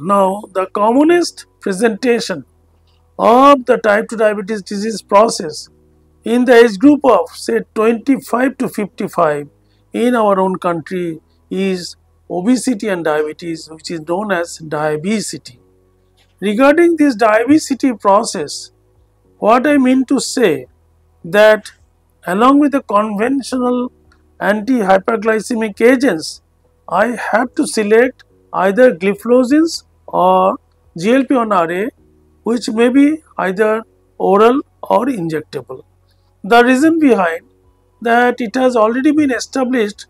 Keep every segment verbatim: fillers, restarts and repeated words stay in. Now, the commonest presentation of the type two diabetes disease process in the age group of say twenty-five to fifty-five in our own country is obesity and diabetes, which is known as diabesity. Regarding this diabesity process, what I mean to say that along with the conventional anti-hyperglycemic agents, I have to select either gliflozins or G L P one R A, which may be either oral or injectable. The reason behind that, it has already been established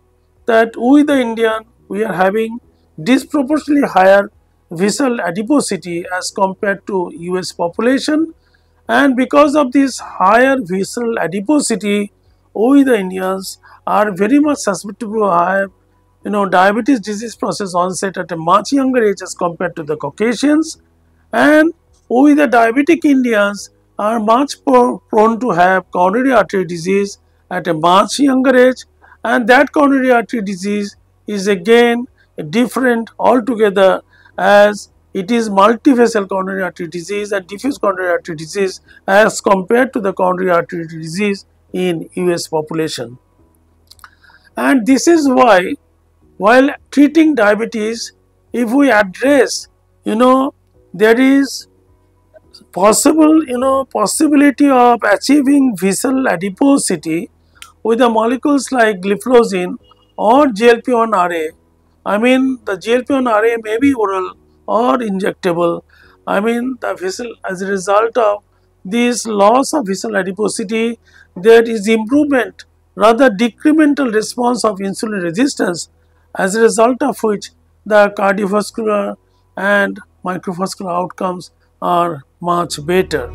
that we the Indian, we are having disproportionately higher visceral adiposity as compared to U S population, and because of this higher visceral adiposity, we the Indians are very much susceptible to higher you know diabetes disease process onset at a much younger age as compared to the Caucasians, and we the diabetic Indians are much more prone to have coronary artery disease at a much younger age, and that coronary artery disease is again different altogether, as it is multivessel coronary artery disease and diffuse coronary artery disease as compared to the coronary artery disease in U S population. And this is why, while treating diabetes, if we address, you know, there is possible, you know, possibility of achieving visceral adiposity with the molecules like gliflozin or G L P one R A. I mean, the G L P one R A may be oral or injectable. I mean, the visceral, as a result of this loss of visceral adiposity, there is improvement, rather decremental response of insulin resistance, as a result of which the cardiovascular and microvascular outcomes are much better.